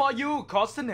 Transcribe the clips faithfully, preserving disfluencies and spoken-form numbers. for you ขอเสนอ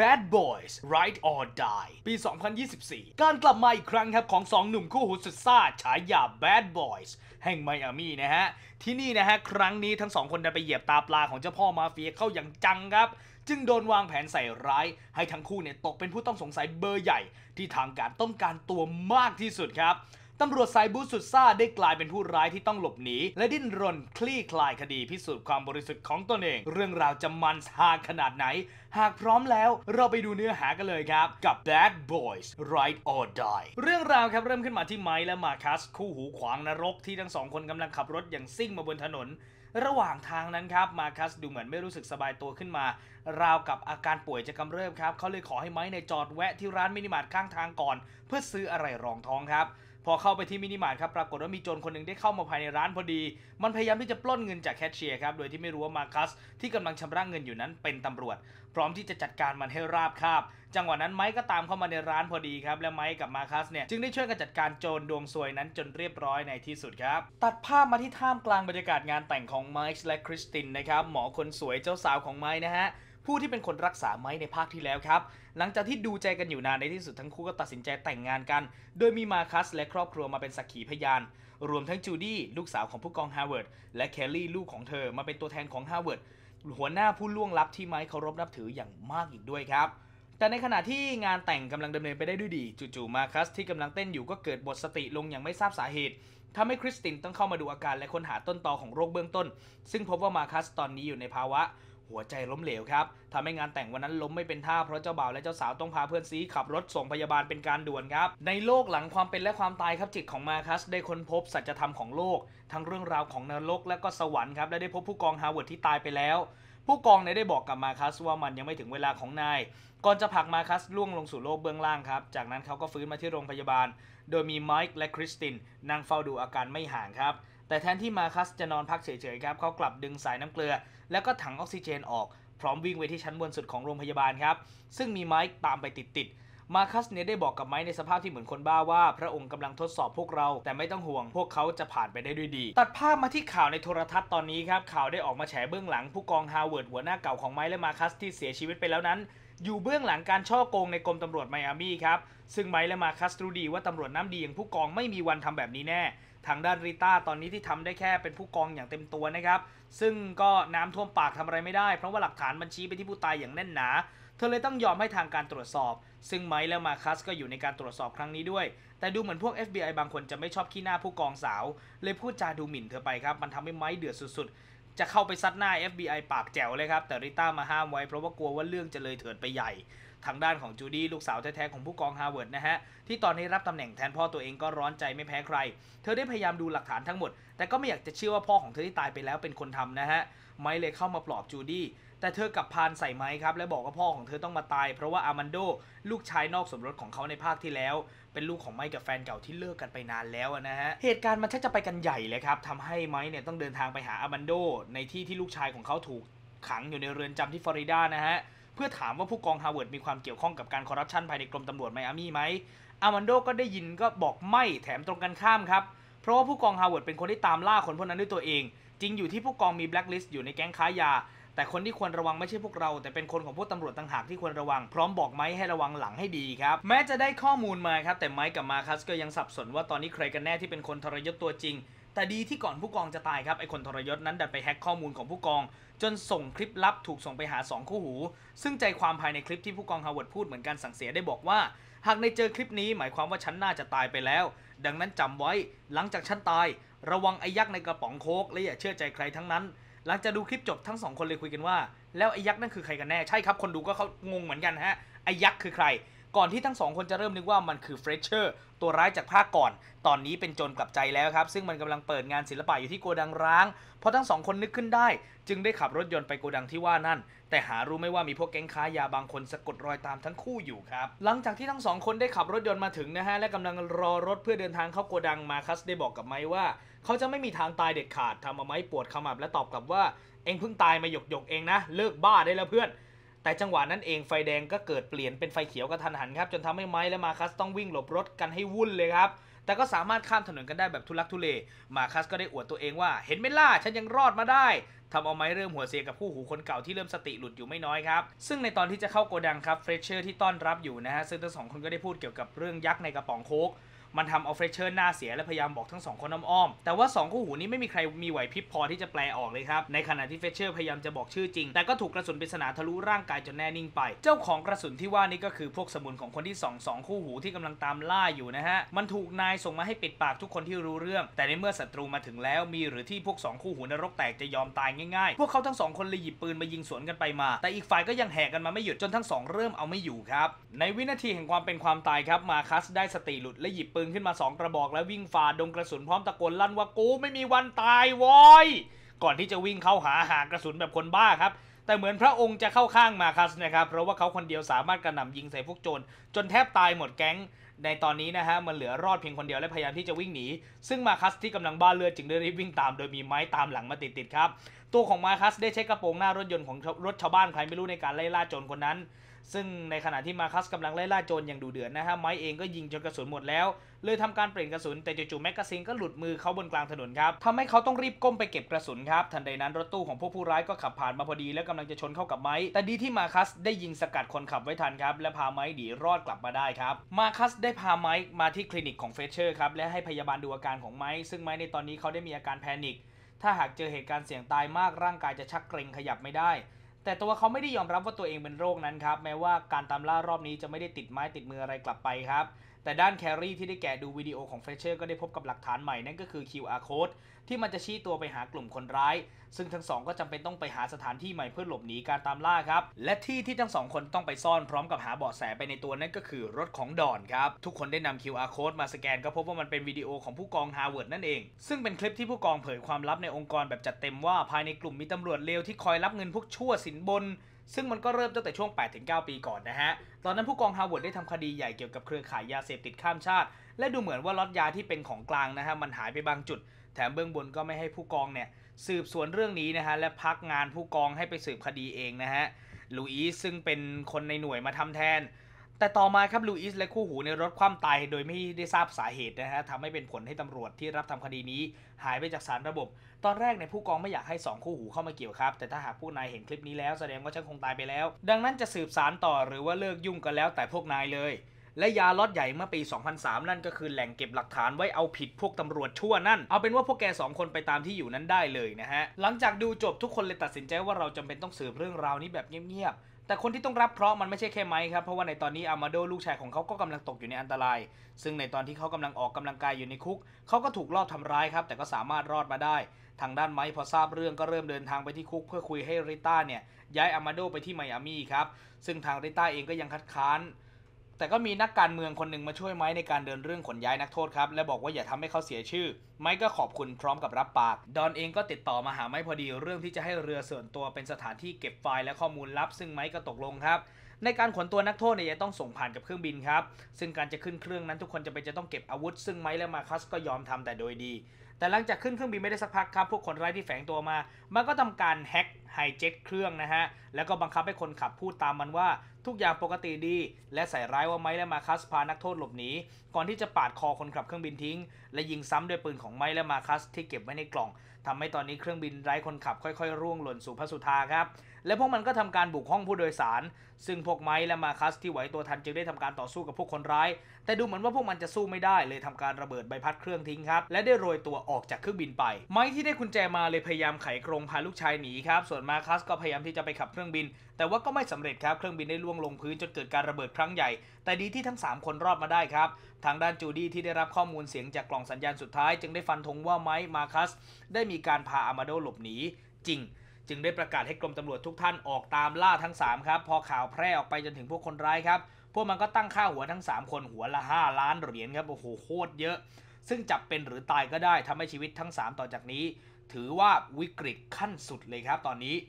Bad Boys: Ride or Die ปี สองพันยี่สิบสี่ การกลับมาอีกครั้งครับของสองหนุ่มคู่หูสุดซ่าฉายา Bad Boys แห่งไมอามี่นะฮะที่นี่นะฮะครั้งนี้ทั้งสองคนได้ไปเหยียบตาปลาของเจ้าพ่อมาเฟียเข้าอย่างจังครับจึงโดนวางแผนใส่ร้ายให้ทั้งคู่เนี่ยตกเป็นผู้ต้องสงสัยเบอร์ใหญ่ที่ทางการต้องการตัวมากที่สุดครับตำรวจสายบู๊สุดซ่าได้กลายเป็นผู้ร้ายที่ต้องหลบหนีและดิ้นรนคลี่คลายคดีพิสูจน์ความบริสุทธิ์ของตนเองเรื่องราวจะมันฮาขนาดไหนหากพร้อมแล้วเราไปดูเนื้อหากันเลยครับกับ Bad Boys: Ride or Die เรื่องราวครับเริ่มขึ้นมาที่ไมค์และมาคัสคู่หูขวางนรกที่ทั้งสองคนกำลังขับรถอย่างซิ่งมาบนถนนระหว่างทางนั้นครับมาคัสดูเหมือนไม่รู้สึกสบายตัวขึ้นมาราวกับอาการป่วยจะกำเริบครับเขาเลยขอให้ไมค์ในจอดแวะที่ร้านมินิมาร์ทข้างทางก่อนเพื่อซื้ออะไรรองท้องครับพอเข้าไปที่มินิมาร์ทครับปรากฏว่ามีโจรคนหนึ่งได้เข้ามาภายในร้านพอดีมันพยายามที่จะปล้นเงินจากแคชเชียร์ครับโดยที่ไม่รู้ว่ามาคัสที่กำลังชำระเงินอยู่นั้นเป็นตำรวจพร้อมที่จะจัดการมันให้ราบคาบจังหวะนั้นไมค์ก็ตามเข้ามาในร้านพอดีครับและไมค์กับมาคัสเนี่ยจึงได้ช่วยกันจัดการโจรดวงซวยนั้นจนเรียบร้อยในที่สุดครับตัดภาพมาที่ท่ามกลางบรรยากาศงานแต่งของไมค์และคริสตินนะครับหมอคนสวยเจ้าสาวของไมค์นะฮะผู้ที่เป็นคนรักษาไมค์ในภาคที่แล้วครับหลังจากที่ดูใจกันอยู่นานในที่สุดทั้งคู่ก็ตัดสินใจแต่งงานกันโดยมีมาคัสและครอบครัวมาเป็นสักขีพยานรวมทั้งจูดี้ลูกสาวของผู้กองฮาร์วาร์ดและแคลลี่ลูกของเธอมาเป็นตัวแทนของฮาร์วาร์ดหัวหน้าผู้ล่วงลับที่ไมค์เคารพนับถืออย่างมากอีกด้วยครับแต่ในขณะที่งานแต่งกำลังดำเนินไปได้ด้วยดีจู่ๆมาคัสที่กำลังเต้นอยู่ก็เกิดหมดสติลงอย่างไม่ทราบสาเหตุทำให้คริสตินต้องเข้ามาดูอาการและค้นหาต้นตอของโรคเบื้องต้นซึ่งพบว่ามาคัสตอนนี้อยู่ในภาวะหัวใจล้มเหลวครับทำให้งานแต่งวันนั้นล้มไม่เป็นท่าเพราะเจ้าบ่าวและเจ้าสาวต้องพาเพื่อนซีขับรถส่งพยาบาลเป็นการด่วนครับในโลกหลังความเป็นและความตายครับจิตของมาคัสได้ค้นพบสัจธรรมของโลกทั้งเรื่องราวของนรกและก็สวรรค์ครับและได้พบผู้กองฮาร์วาร์ดที่ตายไปแล้วผู้กองเนี่ยได้บอกกับมาคัสว่ามันยังไม่ถึงเวลาของนายก่อนจะผลักมาคัสล่วงลงสู่โลกเบื้องล่างครับจากนั้นเขาก็ฟื้นมาที่โรงพยาบาลโดยมีไมค์และคริสตินนั่งเฝ้าดูอาการไม่ห่างครับแต่แทนที่มาคัสจะนอนพักเฉยๆครับเขากลับดึงสายน้ำเกลือแล้วก็ถังออกซิเจนออกพร้อมวิ่งไปที่ชั้นบนสุดของโรงพยาบาลครับซึ่งมีไมค์ตามไปติดๆมาคัสเนี่ยได้บอกกับไมค์ในสภาพที่เหมือนคนบ้าว่าพระองค์กำลังทดสอบพวกเราแต่ไม่ต้องห่วงพวกเขาจะผ่านไปได้ด้วยดีตัดภาพมาที่ข่าวในโทรทัศน์ตอนนี้ครับข่าวได้ออกมาแฉเบื้องหลังผู้กองฮาร์วาร์ดหัวหน้าเก่าของไมค์และมาคัสที่เสียชีวิตไปแล้วนั้นอยู่เบื้องหลังการช่อโกงในกรมตำรวจไมอามี่ครับซึ่งไมค์และมาคัสรู้ดีว่าตำรวจน้ำดีอย่างผู้กองไม่มีวันทำแบบนี้แน่ทางด้านริต้าตอนนี้ที่ทำได้แค่เป็นผู้กองอย่างเต็มตัวนะครับซึ่งก็น้ำท่วมปากทำอะไรไม่ได้เพราะว่าหลักฐานมันชี้ไปที่ผู้ตายอย่างแน่นหนาเธอเลยต้องยอมให้ทางการตรวจสอบซึ่งไมค์และมาคัสก็อยู่ในการตรวจสอบครั้งนี้ด้วยแต่ดูเหมือนพวก เอฟ บี ไอ บางคนจะไม่ชอบขี้หน้าผู้กองสาวเลยพูดจาดูหมิ่นเธอไปครับมันทำให้ไมค์เดือดสุดๆจะเข้าไปซัดหน้า เอฟ บี ไอ ปากแจ๋วเลยครับแต่ริต้ามาห้ามไว้เพราะว่ากลัวว่าเรื่องจะเลยเถิดไปใหญ่ทางด้านของจูดี้ลูกสาวแท้ๆของผู้กองฮาร์วาร์ดนะฮะที่ตอนนี้รับตำแหน่งแทนพ่อตัวเองก็ร้อนใจไม่แพ้ใครเธอได้พยายามดูหลักฐานทั้งหมดแต่ก็ไม่อยากจะเชื่อว่าพ่อของเธอที่ตายไปแล้วเป็นคนทำนะฮะไมค์เลยเข้ามาปลอบจูดี้แต่เธอกับพานใส่ไมค์ครับและบอกว่าพ่อของเธอต้องมาตายเพราะว่าอามันโดลูกชายนอกสมรสของเขาในภาคที่แล้วเป็นลูกของไมค์กับแฟนเก่าที่เลิกกันไปนานแล้วนะฮะเหตุการณ์มันชักจะไปกันใหญ่เลยครับทำให้ไมค์เนี่ยต้องเดินทางไปหาอามันโดในที่ที่ลูกชายของเขาถูกขังอยู่ในเรือนจำที่ฟลอริดานะฮะเพื่อถามว่าผู้กองฮาร์วาร์ดมีความเกี่ยวข้องกับการคอร์รัปชันภายในกรมตำรวจไมอามี่ไหมอามันโดก็ได้ยินก็บอกไม่แถมตรงกันข้ามครับเพราะว่าผู้กองฮาร์วาร์ดเป็นคนที่ตามล่าคนพวกนั้นด้วยตัวเองจริงอยู่ที่ผู้กองมีแบล็คลิสต์อยู่ในแก๊งค้ายาแต่คนที่ควรระวังไม่ใช่พวกเราแต่เป็นคนของพวกตำรวจต่างหากที่ควรระวังพร้อมบอกไมค์ให้ระวังหลังให้ดีครับแม้จะได้ข้อมูลมาครับแต่ไมค์กับมาคัสก็ยังสับสนว่าตอนนี้ใครกันแน่ที่เป็นคนทรยศตัวจริงแต่ดีที่ก่อนผู้กองจะตายครับไอคนทรยศนั้นดันไปแฮ็กข้อมูลของผู้กองจนส่งคลิปลับถูกส่งไปหาสองคู่หูซึ่งใจความภายในคลิปที่ผู้กองฮาร์วาร์ดพูดเหมือนการสั่งเสียได้บอกว่าหากในเจอคลิปนี้หมายความว่าฉันน่าจะตายไปแล้วดังนั้นจำไว้หลังจากฉันตายระวังไอยักษ์ในกระป๋องโค้กและอย่าเชื่อใจใครทั้งนั้นหลังจากดูคลิปจบทั้งสองคนเลยคุยกันว่าแล้วไอยักษ์นั่นคือใครกันแน่ใช่ครับคนดูก็เขางงเหมือนกันฮะไอยักษ์คือใครก่อนที่ทั้งสองคนจะเริ่มนึกว่ามันคือเฟรชเชอร์ตัวร้ายจากภาคก่อนตอนนี้เป็นโจรกลับใจแล้วครับซึ่งมันกำลังเปิดงานศิลปะอยู่ที่โกดังร้างพอทั้งสองคนนึกขึ้นได้จึงได้ขับรถยนต์ไปโกดังที่ว่านั่นแต่หารู้ไม่ว่ามีพวกแก๊งค้ายาบางคนสะกดรอยตามทั้งคู่อยู่ครับหลังจากที่ทั้งสองคนได้ขับรถยนต์มาถึงนะฮะและกำลังรอรถเพื่อเดินทางเข้าโกดังมาคัสได้บอกกับไมค์ว่าเขาจะไม่มีทางตายเด็ดขาดทำเอาไมค์ปวดขมับและตอบกลับว่าเอ็งเพิ่งตายมาหยกหยกเองนะเลิกบ้าได้แล้วเพื่อนแต่จังหวะนั้นเองไฟแดงก็เกิดเปลี่ยนเป็นไฟเขียวกระทันหันครับจนทำให้ไมค์และมาคัสต้องวิ่งหลบรถกันให้วุ่นเลยครับ แต่ก็สามารถข้ามถนนกันได้แบบทุลักทุเลมาคัสก็ได้อวดตัวเองว่าเห็นไหมล่ะฉันยังรอดมาได้ทำเอาไม้เริ่มหัวเสียกับคู่หูคนเก่าที่เริ่มสติหลุดอยู่ไม่น้อยครับซึ่งในตอนที่จะเข้าโกดังครับเฟรชเชอร์ที่ต้อนรับอยู่นะฮะซึ่งทั้งสองคนก็ได้พูดเกี่ยวกับเรื่องยักษ์ในกระป๋องโค้กมันทำเอาเฟรชเชอร์หน้าเสียและพยายามบอกทั้งสองคนอ้อมๆแต่ว่าสองคู่หูนี้ไม่มีใครมีไหวพริบพอที่จะแปลออกเลยครับในขณะที่เฟรชเชอร์พยายามจะบอกชื่อจริงแต่ก็ถูกกระสุนปริศนาทะลุร่างกายจนแน่นิ่งไปเจ้าของกระสุนที่ว่านี้ก็คือพวกสมุนของคนที่สอง สองคู่หูที่กำลังตามล่าอยู่นะฮะมันถูกนายส่งมาให้ปิดปากทุกคนที่รู้เรื่องแต่ในเมื่อศัตรูมาถึงแล้วมีหรือที่พวกสองคู่หูนรกแตกจะยอมตายง่ายๆพวกเขาทั้งสองคนเลยหยิบปืนมายิงสวนกันไปมาแต่อีกฝ่ายก็ยังแหกกันมาไม่หยุดจนทั้งสองเริ่มเอาไม่อยู่ครับในวินาทีแห่งความเป็นความตายครับมาคัสได้สติหลุดและหยิบปืนขึ้นมาสองกระบอกและวิ่งฝ่าดงกระสุนพร้อมตะโกนลั่นว่ากูไม่มีวันตายวอยก่อนที่จะวิ่งเข้าหาหากระสุนแบบคนบ้าครับแต่เหมือนพระองค์จะเข้าข้างมาคัสนะครับเพราะว่าเขาคนเดียวสามารถกระหน่ำยิงใส่พวกโจรจนแทบตายหมดแก๊งในตอนนี้นะฮะมันเหลือรอดเพียงคนเดียวและพยายามที่จะวิ่งหนีซึ่งมาคัสที่กำลังบ้าเลือดจึงได้รีบวิ่งตามโดยมีไม้ตามหลังมาติดๆครับตัวของมาคัสได้ใช้กระโปรงหน้ารถยนต์ของรถชาวบ้านใครไม่รู้ในการไล่ล่าโจรคนนั้นซึ่งในขณะที่มาคัสกำลังไล่ล่าโจรอย่างดูเดือดนะฮะไม้เองก็ยิงจนกระสุนหมดแล้วเลยทำการเปลี่ยนกระสุนแต่จู่ๆแม็กกาซีนก็หลุดมือเขาบนกลางถนนครับทำให้เขาต้องรีบก้มไปเก็บกระสุนครับทันใดนั้นรถตู้ของพวกผู้ร้ายก็ขับผ่านมาพอดีและกำลังจะชนเข้ากับไม้แต่ดีที่มาคัสได้ยิงสกัดคนขับไว้ทันครับและพาไม้หนีรอดกลับมาได้ครับมาคัสได้พาไม้มาที่คลินิกของเฟเชอร์ครับและให้พยาบาลดูอาการของไม้ซึ่งไม้ในตอนนี้เขาได้มีอาการแพนิคถ้าหากเจอเหตุการณ์เสี่ยงตายมากร่างกายจะชักเกร็งขยับไม่ได้แต่ตัวเขาไม่ได้ยอมรับว่าตัวเองเป็นโรคนั้นครับแม้ว่าการตามล่ารอบนี้จะไม่ได้ติดไม้ติดมืออะไรกลับไปครับแต่ด้านแครี่ที่ได้แกะดูวิดีโอของเฟเชอร์ก็ได้พบกับหลักฐานใหม่นั่นก็คือ คิว อาร์ Code ที่มันจะชี้ตัวไปหากลุ่มคนร้ายซึ่งทั้งสองก็จำเป็นต้องไปหาสถานที่ใหม่เพื่อหลบหนีการตามล่าครับและที่ที่ทั้งสองคนต้องไปซ่อนพร้อมกับหาเบาะแสไปในตัวนั่นก็คือรถของดอนครับทุกคนได้นำ คิว อาร์ Code มาสแกนก็พบว่ามันเป็นวิดีโอของผู้กองฮาร์วาร์ดนั่นเองซึ่งเป็นคลิปที่ผู้กองเผยความลับในองค์กรแบบจัดเต็มว่าภายในกลุ่มมีตำรวจเลวที่คอยรับเงินพวกชั่วสินบนซึ่งมันก็เริ่มตั้งแต่ช่วง แปดถึงเก้า ปีก่อนนะฮะตอนนั้นผู้กองฮาร์วาร์ดได้ทำคดีใหญ่เกี่ยวกับเครือข่ายยาเสพติดข้ามชาติและดูเหมือนว่าล็อตยาที่เป็นของกลางนะฮะมันหายไปบางจุดแถมเบื้องบนก็ไม่ให้ผู้กองเนี่ยสืบสวนเรื่องนี้นะฮะและพักงานผู้กองให้ไปสืบคดีเองนะฮะลูอิสซึ่งเป็นคนในหน่วยมาทำแทนแต่ต่อมาครับลูอิสและคู่หูในรถคว่ำตายโดยไม่ได้ทราบสาเหตุนะฮะทำให้เป็นผลให้ตำรวจที่รับทำคดีนี้หายไปจากสารระบบตอนแรกในผู้กองไม่อยากให้สองคู่หูเข้ามาเกี่ยวครับแต่ถ้าหากผู้นายเห็นคลิปนี้แล้วแสดงว่าฉันคงตายไปแล้วดังนั้นจะสืบสารต่อหรือว่าเลิกยุ่งกันแล้วแต่พวกนายเลยและยาล็อตใหญ่เมื่อปีสองพันสามนั่นก็คือแหล่งเก็บหลักฐานไว้เอาผิดพวกตำรวจชั่วนั่นเอาเป็นว่าพวกแกสองคนไปตามที่อยู่นั้นได้เลยนะฮะหลังจากดูจบทุกคนเลยตัดสินใจว่าเราจำเป็นต้องสืบเรื่องราวนี้แบบเงียบแต่คนที่ต้องรับเคราะห์มันไม่ใช่แค่ไมค์ครับเพราะว่าในตอนนี้อามาโดลูกชายของเขาก็กำลังตกอยู่ในอันตรายซึ่งในตอนที่เขากำลังออกกำลังกายอยู่ในคุกเขาก็ถูกลอบทำร้ายครับแต่ก็สามารถรอดมาได้ทางด้านไมค์พอทราบเรื่องก็เริ่มเดินทางไปที่คุกเพื่อคุยให้ริต้าเนี่ยย้ายอามาโดไปที่ไมอามี่ครับซึ่งทางริต้าเองก็ยังคัดค้านแต่ก็มีนักการเมืองคนหนึ่งมาช่วยไมค์ในการเดินเรื่องขนย้ายนักโทษครับและบอกว่าอย่าทำให้เขาเสียชื่อไมค์ก็ขอบคุณพร้อมกับรับปากดอนเองก็ติดต่อมาหาไมค์พอดีเรื่องที่จะให้เรือส่วนตัวเป็นสถานที่เก็บไฟล์และข้อมูลลับซึ่งไมค์ก็ตกลงครับในการขนตัวนักโทษเนี่ยจะต้องส่งผ่านกับเครื่องบินครับซึ่งการจะขึ้นเครื่องนั้นทุกคนจะเป็นจะต้องเก็บอาวุธซึ่งไมค์และมาคัสก็ยอมทำแต่โดยดีแต่หลังจากขึ้นเครื่องบินไม่ได้สักพักครับพวกคนร้ายที่แฝงตัวมามันก็ทำการแฮ็กไฮแจ็คเครื่องนะฮะแล้วก็บังคับให้คนขับพูดตามมันว่าทุกอย่างปกติดีและใส่ร้ายว่าไมค์และมาคัสพานักโทษหลบหนีก่อนที่จะปาดคอคนขับเครื่องบินทิ้งและยิงซ้ำด้วยปืนของไมค์และมาคัสที่เก็บไว้ในกล่องทำให้ตอนนี้เครื่องบินไร้คนขับค่อยๆร่วงหล่นสู่พระสุธาครับและพวกมันก็ทำการบุกห้องผู้โดยสารซึ่งพวกไมค์และมาคัสที่ไหวตัวทันจึงได้ทำการต่อสู้กับพวกคนร้ายแต่ดูเหมือนว่าพวกมันจะสู้ไม่ได้เลยทำการระเบิดใบพัดเครื่องทิ้งครับและได้โรยตัวออกจากเครื่องบินไปไมค์ที่ได้กุญแจมาเลยพยายามไขกรงพาลูกชายหนีครับส่วนมาคัสก็พยายามที่จะไปขับเครื่องบินแต่ว่าก็ไม่สำเร็จครับเครื่องบินได้ล่วงลงพื้นจนเกิดการระเบิดครั้งใหญ่แต่ดีที่ทั้งสามคนรอดมาได้ครับทางด้านจูดี้ที่ได้รับข้อมูลเสียงจากกล่องสัญญาณสุดท้ายจึงได้ฟันธงว่าไมค์มาคัสได้มีการพาอามาโดหลบหนีจริงจึงได้ประกาศให้กรมตำรวจทุกท่านออกตามล่าทั้งสามครับพอข่าวแพร่ออกไปจนถึงพวกคนร้ายครับพวกมันก็ตั้งค่าหัวทั้งสามคนหัวละห้าล้านเหรียญครับโอ้โหโคตรเยอะซึ่งจับเป็นหรือตายก็ได้ทำให้ชีวิตทั้งสามต่อจากนี้ถือว่าวิกฤตขั้นสุดเลยครับตอนนี้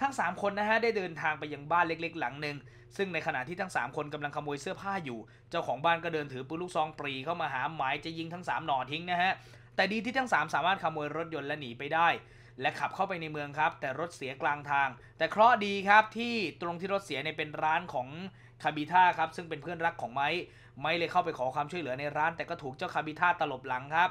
ทั้งสามคนนะฮะได้เดินทางไปยังบ้านเล็กๆหลังหนึ่งซึ่งในขณะที่ทั้งสามคนกำลังขโมยเสื้อผ้าอยู่เจ้าของบ้านก็เดินถือปืนลูกซองปรีเข้ามาหาหมายจะยิงทั้งสามหน่อทิ้งนะฮะแต่ดีที่ทั้งสามสามารถขโมยรถยนต์และหนีไปได้และขับเข้าไปในเมืองครับแต่รถเสียกลางทางแต่เคราะห์ดีครับที่ตรงที่รถเสียในเป็นร้านของคาบิท่าครับซึ่งเป็นเพื่อนรักของไมค์ ไม่เลยเข้าไปขอความช่วยเหลือในร้านแต่ก็ถูกเจ้าคาบิท่าตลบหลังครั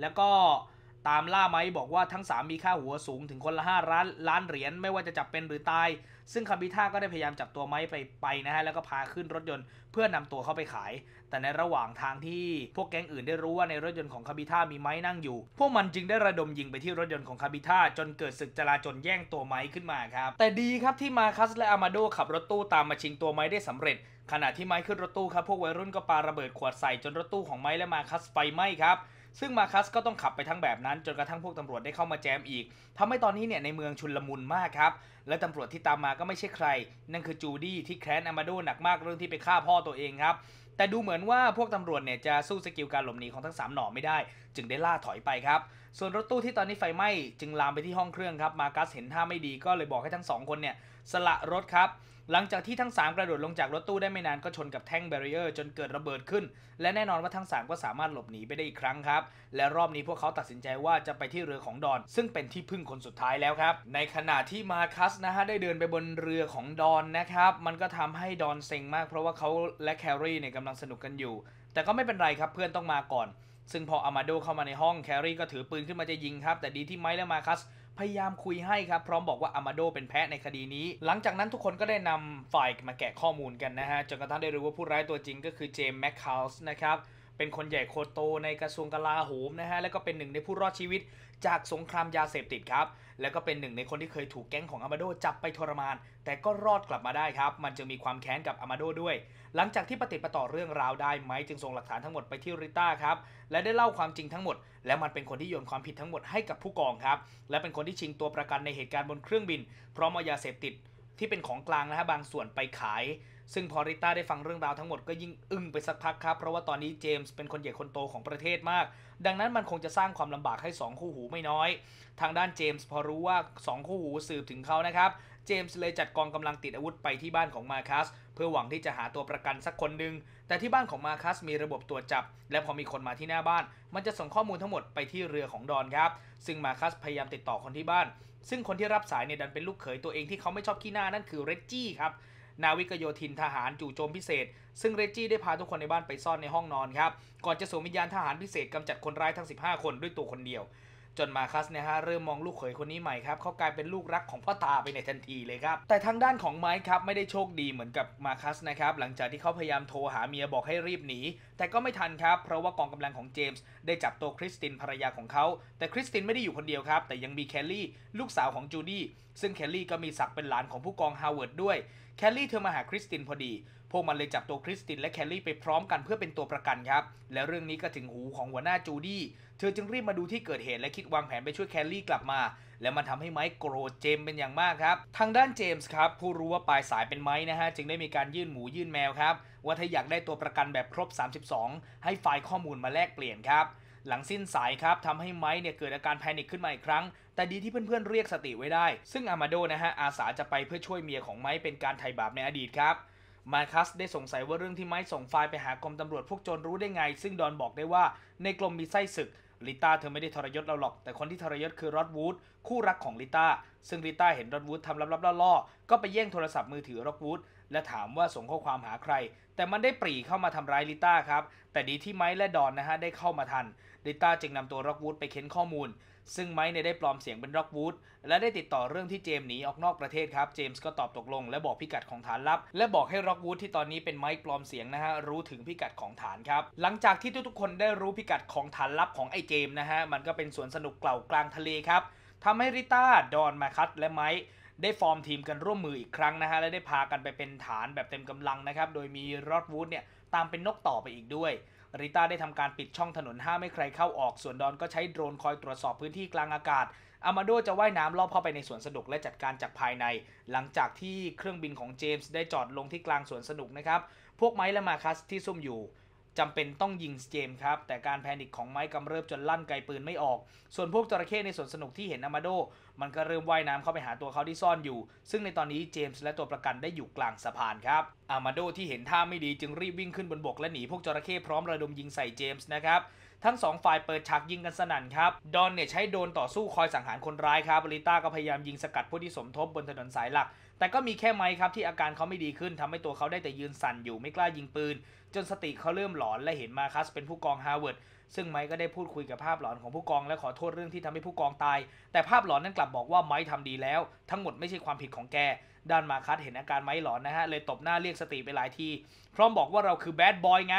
บแล้วก็ตามล่าไม้บอกว่าทั้งสามมีค่าหัวสูงถึงคนละห้าล้านล้านเหรียญไม่ว่าจะจับเป็นหรือตายซึ่งคาบิท่าก็ได้พยายามจับตัวไม้ไปไปนะฮะแล้วก็พาขึ้นรถยนต์เพื่อนำตัวเข้าไปขายแต่ในระหว่างทางที่พวกแก๊งอื่นได้รู้ว่าในรถยนต์ของคาบิท่ามีไม้นั่งอยู่พวกมันจึงได้ระดมยิงไปที่รถยนต์ของคาบิท่าจนเกิดศึกจลาจลแย่งตัวไม้ขึ้นมาครับแต่ดีครับที่มาคัสและอามาโดขับรถตู้ตามมาชิงตัวไม้ได้สำเร็จขณะที่ไม้ขึ้นรถตู้ครับพวกวัยรุ่นก็ปาระเบิดขวดใส่จนรถตู้ของไม้และมาคัสไฟไหม้ครับซึ่งมาคัสก็ต้องขับไปทั้งแบบนั้นจนกระทั่งพวกตำรวจได้เข้ามาแจมอีกทำให้ตอนนี้เนี่ยในเมืองชุลมุนมากครับและตำรวจที่ตามมาก็ไม่ใช่ใครนั่นคือจูดี้ที่แค้นอามาโดหนักมากเรื่องที่ไปฆ่าพ่อตัวเองครับแต่ดูเหมือนว่าพวกตำรวจเนี่ยจะสู้สกิลการหลบหนีของทั้งสามหน่อไม่ได้จึงได้ล่าถอยไปครับส่วนรถตู้ที่ตอนนี้ไฟไหม้จึงลามไปที่ห้องเครื่องครับมาคัสเห็นท่าไม่ดีก็เลยบอกให้ทั้งสองคนเนี่ยสละรถครับหลังจากที่ทั้งสามกระโดดลงจากรถตู้ได้ไม่นานก็ชนกับแท่งแบรีเออร์จนเกิดระเบิดขึ้นและแน่นอนว่าทั้งสามก็สามารถหลบหนีไปได้อีกครั้งครับและรอบนี้พวกเขาตัดสินใจว่าจะไปที่เรือของดอนซึ่งเป็นที่พึ่งคนสุดท้ายแล้วครับในขณะที่มาคัสนะฮะได้เดินไปบนเรือของดอนนะครับมันก็ทำให้ดอนเซ็งมากเพราะว่าเขาและแครี่เนี่ยกำลังสนุกกันอยู่แต่ก็ไม่เป็นไรครับเพื่อนต้องมาก่อนซึ่งพออามาโดเข้ามาในห้องแครี่ก็ถือปืนขึ้นมาจะยิงครับแต่ดีที่ไมค์และมาคัสพยายามคุยให้ครับพร้อมบอกว่าอามาโดเป็นแพะในคดีนี้หลังจากนั้นทุกคนก็ได้นำฝ่ายมาแกะข้อมูลกันนะฮะจนกระทั่งได้รู้ว่าผู้ร้ายตัวจริงก็คือเจมส์แมคคาลส์นะครับเป็นคนใหญ่โคโตในกระทรวงกลาโหมนะฮะและก็เป็นหนึ่งในผู้รอดชีวิตจากสงครามยาเสพติดครับและก็เป็นหนึ่งในคนที่เคยถูกแก๊งของอามาโดจับไปทรมานแต่ก็รอดกลับมาได้ครับมันจึงมีความแค้นกับอามาโดด้วยหลังจากที่ปฏิปต่อเรื่องราวได้ไมค์จึงส่งหลักฐานทั้งหมดไปที่ริต้าครับและได้เล่าความจริงทั้งหมดและมันเป็นคนที่โยนความผิดทั้งหมดให้กับผู้กองครับและเป็นคนที่ชิงตัวประกันในเหตุการณ์บนเครื่องบินพร้อมเอายาเสพติดที่เป็นของกลางนะฮะบางส่วนไปขายซึ่งพอริต้าได้ฟังเรื่องราวทั้งหมดก็ยิ่งอึ้งไปสักพักครับเพราะว่าตอนนี้เจมส์เป็นคนใหญ่คนโตของประเทศมากดังนั้นมันคงจะสร้างความลำบากให้สองคู่หูไม่น้อยทางด้านเจมส์พอรู้ว่าสองคู่หูสืบถึงเขานะครับเจมส์เลยจัดกองกำลังติดอาวุธไปที่บ้านของมาคัสเพื่อหวังที่จะหาตัวประกันสักคนหนึ่งแต่ที่บ้านของมาคัสมีระบบตรวจจับและพอมีคนมาที่หน้าบ้านมันจะส่งข้อมูลทั้งหมดไปที่เรือของดอนครับซึ่งมาคัสพยายามติดต่อคนที่บ้านซึ่งคนที่รับสายเนี่ยดันเป็นลูกเขยตัวเองที่เขาไม่ชอบขี้หน้านั่นคือเรจจี้ครับนาวิกโยธินทหารจู่โจมพิเศษซึ่งเรจจี้ได้พาทุกคนในบ้านไปซ่อนในห้องนอนครับก่อนจะสวมวิญญาณทหารพิเศษกำจัดคนร้ายทั้งสิบห้าคนด้วยตัวคนเดียวจนมาคัสเนี่ยฮะเริ่มมองลูกเขยคนนี้ใหม่ครับเขากลายเป็นลูกรักของพ่อตาไปในทันทีเลยครับแต่ทางด้านของไมค์ครับไม่ได้โชคดีเหมือนกับมาคัสนะครับหลังจากที่เขาพยายามโทรหาเมียบอกให้รีบหนีแต่ก็ไม่ทันครับเพราะว่ากองกำลังของเจมส์ได้จับตัวคริสตินภรรยาของเขาแต่คริสตินไม่ได้อยู่คนเดียวครับแต่ยังมีแคลลี่ลูกสาวของจูดี้ซึ่งแคลลี่ก็มีศักดิ์เป็นหลานของผู้กองฮาวเวิร์ดด้วยแคลลี่เธอมาหาคริสตินพอดีพวกมันเลยจับตัวคริสตินและแคลลี่ไปพร้อมกันเพื่อเป็นตัวประกันครับแล้วเรื่องนี้ก็ถึงหูของหัวหน้าจูดี้เธอจึงรีบมาดูที่เกิดเหตุและคิดวางแผนไปช่วยแคลลี่กลับมาและมันทำให้ไมค์โกรธเจมส์เป็นอย่างมากครับทางด้านเจมส์ครับผู้รู้ว่าปลายสายเป็นไมค์นะฮะจึงได้มีการยื่นหมูยื่นแมวครับว่าถ้าอยากได้ตัวประกันแบบครบสามสิบสองให้ไฟล์ข้อมูลมาแลกเปลี่ยนครับหลังสิ้นสายครับทำให้ไมค์เนี่ยเกิดอาการแพนิคขึ้นมาอีกครั้งแต่ดีที่เพื่อนๆ เ, เรียกสติไว้ได้ซึ่งอามาโดนะฮะอาสาจะไปเพื่อช่วยเมียของไมค์เป็นการไถ่บาปในอดีตครับมาคัสได้สงสัยว่าเรื่องที่ไมค์ส่งไฟล์ไปหากรมตำรวจพวกโจรรู้ได้ไงซึ่งดอนบอกได้ว่าในกรมมีไส้ศึกลิต้าเธอไม่ได้ทรยศเราหรอกแต่คนที่ทรยศคือรอดวูดคู่รักของลิต้าซึ่งลิต้าเห็นรอดวูดทำลับๆล่อๆก็ไปแย่งโทรศัพท์มือถือรอดวูดและถามว่าส่งข้อความหาใครแต่มันได้ปรีเข้ามาทำร้ายลิต้าครับแต่ดีที่ไมค์และดอนนะฮะได้เข้ามาทันลิต้าจึงนำตัวร็อกวูดไปเค้นข้อมูลซึ่งไมค์เนี่ยได้ปลอมเสียงเป็นร็อกวูดและได้ติดต่อเรื่องที่เจมส์หนีออกนอกประเทศครับเจมส์ก็ตอบตกลงและบอกพิกัดของฐานลับและบอกให้ร็อกวูดที่ตอนนี้เป็นไมค์ปลอมเสียงนะฮะรู้ถึงพิกัดของฐานครับหลังจากที่ทุกๆคนได้รู้พิกัดของฐานลับของไอ้เจมส์นะฮะมันก็เป็นสวนสนุกเกล่ากลางทะเลครับทำให้ลิต้าดอนมาคัสและไมค์ได้ฟอร์มทีมกันร่วมมืออีกครั้งนะฮะและได้พากันไปเป็นฐานแบบเต็มกำลังนะครับโดยมีร็อกวูดเนี่ยตามเป็นนกต่อไปอีกด้วยริต้าได้ทำการปิดช่องถนนห้ามไม่ใครเข้าออกส่วนดอนก็ใช้โดรนคอยตรวจสอบพื้นที่กลางอากาศอามาโดจะว่ายน้ำลอบเข้าไปในสวนสนุกและจัดการจากภายในหลังจากที่เครื่องบินของเจมส์ได้จอดลงที่กลางสวนสนุกนะครับพวกไมค์และมาคัสที่ซุ่มอยู่จำเป็นต้องยิงเจมส์ครับแต่การแพนิคของไมค์กำเริบจนลั่นไกลปืนไม่ออกส่วนพวกจระเข้ในสวนสนุกที่เห็นอามาโดมันก็เริ่มว่ายน้ำเข้าไปหาตัวเขาที่ซ่อนอยู่ซึ่งในตอนนี้เจมส์และตัวประกันได้อยู่กลางสะพานครับอามาโดที่เห็นท่าไม่ดีจึงรีบวิ่งขึ้นบนบกและหนีพวกจระเข้พร้อมระดมยิงใส่เจมส์นะครับ ทั้งสองฝ่ายเปิดฉากยิงกันสนั่นครับดอนเนี่ยใช้โดรนต่อสู้คอยสังหารคนร้ายครับบริต้าก็พยายามยิงสกัดผู้ที่สมทบบนถนนสายหลักแต่ก็มีแค่ไมค์ครับที่อาการเขาไม่ดีขึ้นทำให้ตัวเขาได้แต่ยืนสั่นอยู่ไม่กล้ายิงปืนจนสติเขาเริ่มหลอนและเห็นมาคัสเป็นผู้กองฮาเวิร์ดซึ่งไมค์ก็ได้พูดคุยกับภาพหลอนของผู้กองและขอโทษเรื่องที่ทำให้ผู้กองตายแต่ภาพหลอนนั้นกลับบอกว่าไมค์ทำดีแล้วทั้งหมดไม่ใช่ความผิดของแกด้านมาคัสเห็นอาการไมค์หลอนนะฮะเลยตบหน้าเรียกสติไปหลายทีพร้อมบอกว่าเราคือ Bad Boy ไง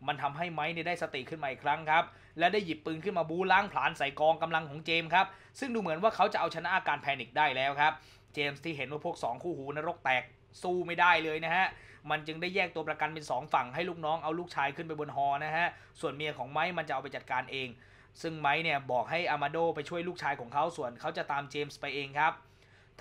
มันทำให้ไมค์เนี่ยได้สติขึ้นมาอีกครั้งครับและได้หยิบปืนขึ้นมาบูล้างผลาญใส่กองกำลังของเจมส์ครับซึ่งดูเหมือนว่าเขาจะเอาชนะอาการแพนิคได้แล้วครับเจมส์ที่เห็นว่าพวกสองคู่หูนรกแตกสู้ไม่ได้เลยนะฮะมันจึงได้แยกตัวประกันเป็นสองฝั่งให้ลูกน้องเอาลูกชายขึ้นไปบนฮอนะฮะส่วนเมียของไมค์มันจะเอาไปจัดการเองซึ่งไมค์เนี่ยบอกให้อามาโดไปช่วยลูกชายของเขาส่วนเขาจะตามเจมส์ไปเองครับ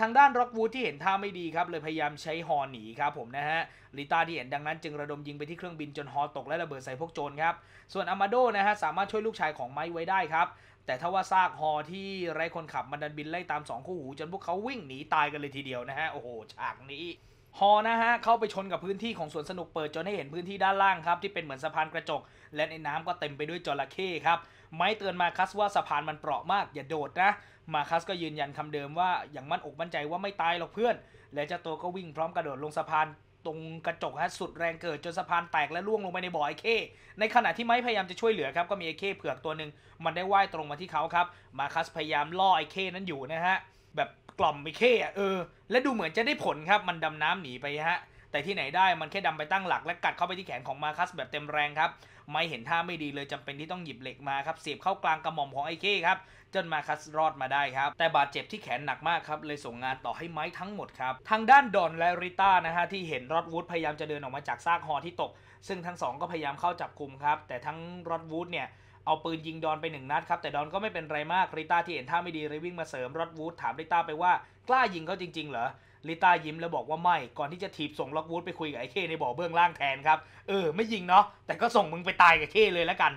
ทางด้านร็อกวูดที่เห็นท่าไม่ดีครับเลยพยายามใช้ฮอหนีครับผมนะฮะลิต้าที่เห็นดังนั้นจึงระดมยิงไปที่เครื่องบินจนฮอตกและระเบิดใส่พวกโจรครับส่วนอามาโดนะฮะสามารถช่วยลูกชายของไมค์ไว้ได้ครับแต่ถ้าว่าซากฮอที่ไร้คนขับมันดันบินไล่ตามสองคู่หูจนพวกเขาวิ่งหนีตายกันเลยทีเดียวนะฮะโอ้โหฉากนี้ฮอนะฮะเข้าไปชนกับพื้นที่ของสวนสนุกเปิดจนให้เห็นพื้นที่ด้านล่างครับที่เป็นเหมือนสะพานกระจกและในน้ำก็เต็มไปด้วยจระเข้ครับไมค์เตือนมาคัสว่าสะพานมันเปราะมากอย่าโดดนะมาคัสก็ยืนยันคำเดิมว่าอย่างมั่นอกมั่นใจว่าไม่ตายหรอกเพื่อนและเจ้าตัวก็วิ่งพร้อมกระโดดลงสะพานตรงกระจกฮะสุดแรงเกิดจนสะพานแตกและล่วงลงไปในบ่อไอเข้ในขณะที่ไมค์พยายามจะช่วยเหลือครับก็มีไอเข้เผือกตัวหนึ่งมันได้ว่ายตรงมาที่เขาครับมาคัสพยายามล่อไอเข้นั้นอยู่นะฮะแบบกล่อมไอเข้เออและดูเหมือนจะได้ผลครับมันดำน้ำหนีไปฮะแต่ที่ไหนได้มันแค่ดำไปตั้งหลักและกัดเข้าไปที่แขนของมาคัสแบบเต็มแรงครับไมค์เห็นท่าไม่ดีเลยจำเป็นที่ต้องหยิบเหล็กมาครับเสียบเข้ากลางกระหม่อมของไอเข้ครับจนมาคัสรอดมาได้ครับแต่บาดเจ็บที่แขนหนักมากครับเลยส่งงานต่อให้ไมค์ทั้งหมดครับทางด้านดอนและริต้านะฮะที่เห็นร็อดวูดพยายามจะเดินออกมาจากซากฮอที่ตกซึ่งทั้งสองก็พยายามเข้าจับกุมครับแต่ทั้งร็อดวูดเนี่ยเอาปืนยิงดอนไปหนึ่งนัดครับแต่ดอนก็ไม่เป็นไรมากริต้าที่เห็นท่าไม่ดีเลยวิ่งมาเสริมร็อดวูดถามริต้าไปว่ากล้ายิงเขาจริงๆเหรอริต้ายิ้มแล้วบอกว่าไม่ก่อนที่จะถีบส่งร็อดวูดไปคุยกับไอเข้ในบ่อเบื้องล่างแทนครับเออไม่ยิงเนาะแต่ก็ส่งมึงไปตายกับเข้เลยละกัน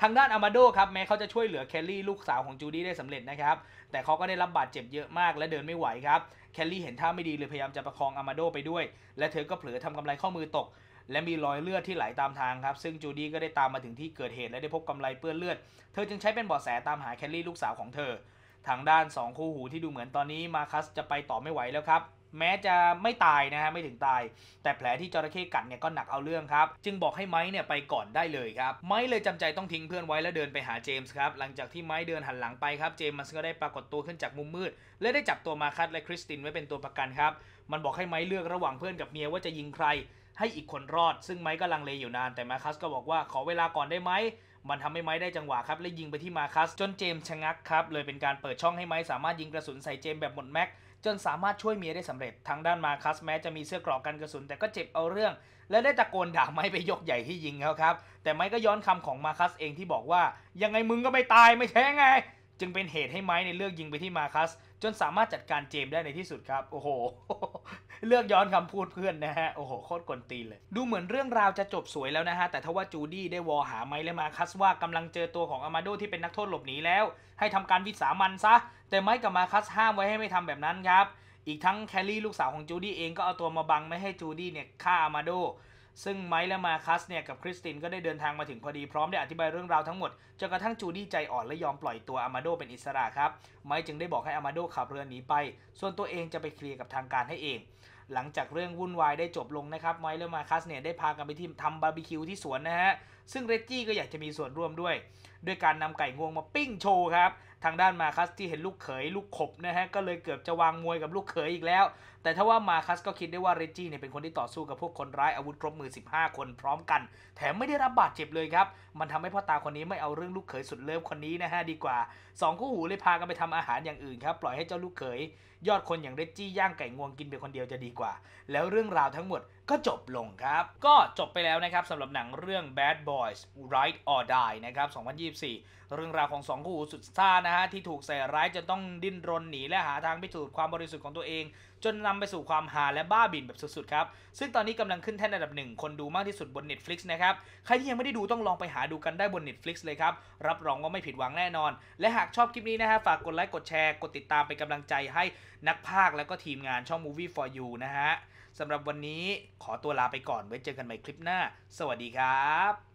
ทางด้านอามาโดครับแม้เขาจะช่วยเหลือแคลลี่ลูกสาวของจูดี้ได้สำเร็จนะครับแต่เขาก็ได้รับบาดเจ็บเยอะมากและเดินไม่ไหวครับแคลลี่เห็นท่าไม่ดีเลยพยายามจะประคองอามาโดไปด้วยและเธอก็เผลอทำกำไลข้อมือตกและมีรอยเลือดที่ไหลตามทางครับซึ่งจูดี้ก็ได้ตามมาถึงที่เกิดเหตุและได้พบกำไลเปื้อนเลือดเธอจึงใช้เป็นเบาะแสตามหาแคลลี่ลูกสาวของเธอทางด้านสองคู่หูที่ดูเหมือนตอนนี้มาคัสจะไปต่อไม่ไหวแล้วครับแม้จะไม่ตายนะฮะไม่ถึงตายแต่แผลที่จระเข้กัดเนี่ยก็หนักเอาเรื่องครับจึงบอกให้ไมค์เนี่ยไปก่อนได้เลยครับไมค์เลยจำใจต้องทิ้งเพื่อนไว้แล้วเดินไปหาเจมส์ครับหลังจากที่ไมค์เดินหันหลังไปครับเจมส์ก็ได้ปรากฏตัวขึ้นจากมุมมืดและได้จับตัวมาคัสและคริสตินไว้เป็นตัวประกันครับมันบอกให้ไมค์เลือกระหว่างเพื่อนกับเมียว่าจะยิงใครให้อีกคนรอดซึ่งไมค์ก็ลังเลอยู่นานแต่มาคัสก็บอกว่าขอเวลาก่อนได้ไหมมันทำให้ไมค์ได้จังหวะครับและยิงไปที่มาคัสจนเจมส์ชะงักครับเลยเป็นการเปิดช่องให้ไมค์สามารถยิงกระสุนใส่เจมส์แบบหมดแม็กจนสามารถช่วยเมียได้สำเร็จทางด้านมาคัสแม้จะมีเสื้อกรอกกันกระสุนแต่ก็เจ็บเอาเรื่องและได้ตะโกนด่าไมค์ไปยกใหญ่ที่ยิงเขาครับแต่ไมค์ก็ย้อนคำของมาคัสเองที่บอกว่ายังไงมึงก็ไม่ตายไม่แท้ไงจึงเป็นเหตุให้ไมค์ในเลือกยิงไปที่มาคัสจนสามารถจัดการเจมส์ได้ในที่สุดครับโอ้โหเลือกย้อนคำพูดเพื่อนนะฮะโอ้โหโคตรกวนตีนเลยดูเหมือนเรื่องราวจะจบสวยแล้วนะฮะแต่ทว่าจูดี้ได้วอหาไมค์และมาคัสว่ากำลังเจอตัวของอามาโดที่เป็นนักโทษหลบหนีแล้วให้ทำการวิสามันซะแต่ไมค์กับมาคัสห้ามไว้ให้ไม่ทำแบบนั้นครับอีกทั้งแคลลี่ลูกสาวของจูดี้เองก็เอาตัวมาบังไม่ให้จูดี้เนี่ยฆ่าอามาโดซึ่งไมค์และมาคัสเนี่ยกับคริสตินก็ได้เดินทางมาถึงพอดีพร้อมได้อธิบายเรื่องราวทั้งหมดจนกระทั่งจูดี้ใจอ่อนและยอมปล่อยตัวอามาโดเป็นอิสระครับไมค์จึงได้บอกให้อามาโดขับเรือหนีไปส่วนตัวเองจะไปเคลียร์กับทางการให้เองหลังจากเรื่องวุ่นวายได้จบลงนะครับไมค์และมาคัสเนี่ยได้พากันไปที่ทำบาร์บีคิวที่สวนนะฮะซึ่งเรจจี้ก็อยากจะมีส่วนร่วมด้วยด้วยการนำไก่งวงมาปิ้งโชว์ครับทางด้านมาคัสที่เห็นลูกเขยลูกขบนะฮะก็เลยเกือบจะวางมวยกับลูกเขยอีกแล้วแต่ถ้าว่ามาคัสก็คิดได้ว่าเรจจี้เนี่ยเป็นคนที่ต่อสู้กับพวกคนร้ายอาวุธครบมือสิบห้าคนพร้อมกันแถมไม่ได้รับบาดเจ็บเลยครับมันทำให้พ่อตาคนนี้ไม่เอาเรื่องลูกเขยสุดเลิฟคนนี้นะฮะดีกว่าสองคู่หูเลยพากันไปทำอาหารอย่างอื่นครับปล่อยให้เจ้าลูกเขยยอดคนอย่างเรจจี้ย่างไก่งวงกินไปคนเดียวจะดีกว่าแล้วเรื่องราวทั้งหมดก็จบลงครับก็จบไปแล้วนะครับสำหรับหนังเรื่อง Bad Boys: Ride or Die นะครับสองพันยี่สิบสี่เรื่องราวของสองคู่หูสุดซ่านะฮะที่ถูกใส่ร้ายจนต้องดิ้นรนหนีและหาทางพิสูจน์ความบริสุทธิ์ของตัวเองจนนำไปสู่ความหาและบ้าบิ่นแบบสุดๆครับซึ่งตอนนี้กำลังขึ้นแท่นอันดับหนึ่งคนดูมากที่สุดบน Netflix นะครับใครที่ยังไม่ได้ดูต้องลองไปหาดูกันได้บน Netflix เลยครับรับรองว่าไม่ผิดหวังแน่นอนและหากชอบคลิปนี้นะฮะฝากกดไลค์กดแชร์กดติดตามเป็นกำลังใจให้นักพากย์และก็ทีมงานช่อง Movie for You นะฮะสำหรับวันนี้ขอตัวลาไปก่อนไว้เจอกันใหม่คลิปหน้าสวัสดีครับ